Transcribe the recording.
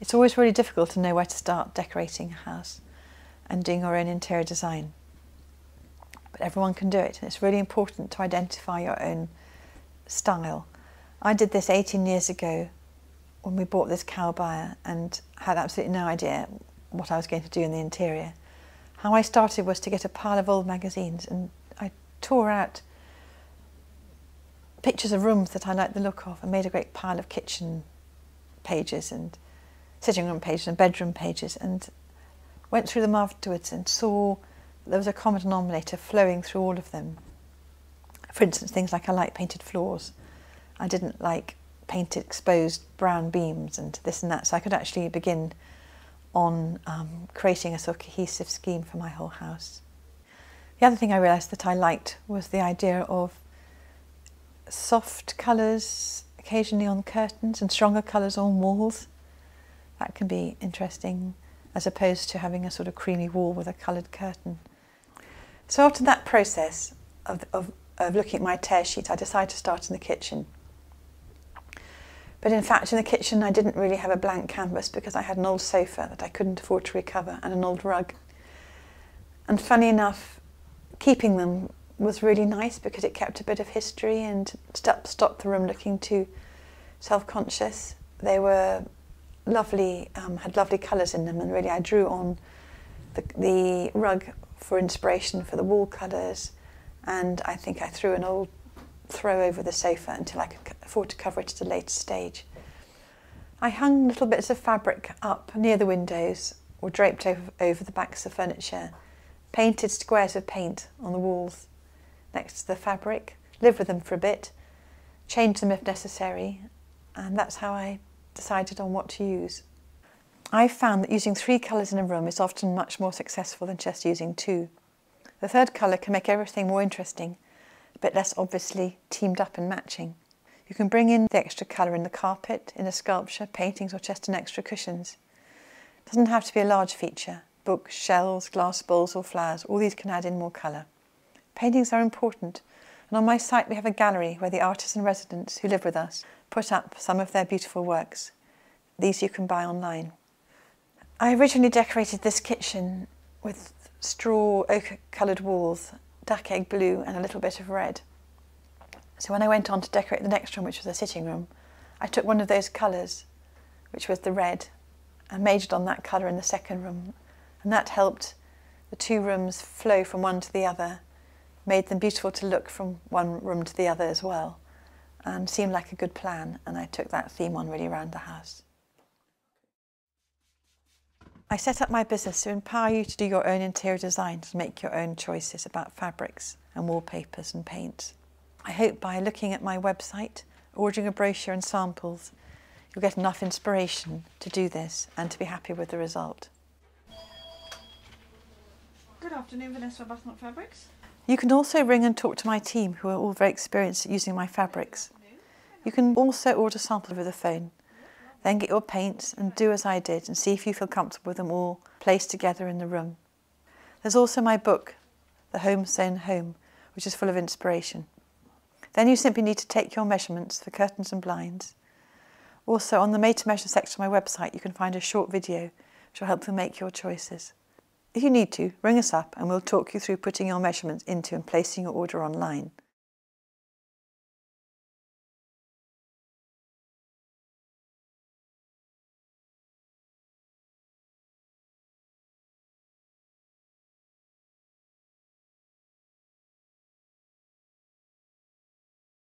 It's always really difficult to know where to start decorating a house and doing your own interior design. But everyone can do it, and it's really important to identify your own style. I did this 18 years ago when we bought this Kalbaia and had absolutely no idea what I was going to do in the interior. How I started was to get a pile of old magazines, and I tore out pictures of rooms that I liked the look of and made a great pile of kitchen pages and sitting room pages and bedroom pages, and went through them afterwards and saw there was a common denominator flowing through all of them. For instance, things like I like painted floors. I didn't like painted exposed brown beams and this and that, so I could actually begin on creating a sort of cohesive scheme for my whole house. The other thing I realised that I liked was the idea of soft colours occasionally on curtains and stronger colours on walls. That can be interesting, as opposed to having a sort of creamy wall with a coloured curtain. So after that process of looking at my tear sheet, I decided to start in the kitchen. But in fact, in the kitchen I didn't really have a blank canvas, because I had an old sofa that I couldn't afford to recover and an old rug. And funny enough, keeping them was really nice, because it kept a bit of history and stopped the room looking too self-conscious. They were lovely, had lovely colours in them, and really I drew on the rug for inspiration for the wall colours, and I think I threw an old throw over the sofa until I could afford to cover it at a later stage. I hung little bits of fabric up near the windows or draped over the backs of furniture, painted squares of paint on the walls next to the fabric, lived with them for a bit, changed them if necessary, and that's how I decided on what to use. I found that using 3 colours in a room is often much more successful than just using 2. The third colour can make everything more interesting, but less obviously teamed up and matching. You can bring in the extra colour in the carpet, in a sculpture, paintings, or just in extra cushions. It doesn't have to be a large feature. Books, shells, glass bowls or flowers, all these can add in more colour. Paintings are important, and on my site we have a gallery where the artists in residence who live with us put up some of their beautiful works. These you can buy online. I originally decorated this kitchen with straw ochre-coloured walls, duck egg blue and a little bit of red. So when I went on to decorate the next room, which was a sitting room, I took one of those colours, which was the red, and majored on that colour in the second room, and that helped the 2 rooms flow from one to the other, made them beautiful to look from one room to the other as well, and seemed like a good plan, and I took that theme on really around the house. I set up my business to empower you to do your own interior design, to make your own choices about fabrics and wallpapers and paint. I hope by looking at my website, ordering a brochure and samples, you'll get enough inspiration to do this and to be happy with the result. Good afternoon, Vanessa Arbuthnott Fabrics. You can also ring and talk to my team, who are all very experienced at using my fabrics. You can also order samples over the phone. Then get your paints and do as I did and see if you feel comfortable with them all placed together in the room. There's also my book, The Home Sewn Home, which is full of inspiration. Then you simply need to take your measurements for curtains and blinds. Also, on the made to measure section of my website, you can find a short video which will help you make your choices. If you need to, ring us up and we'll talk you through putting your measurements into and placing your order online.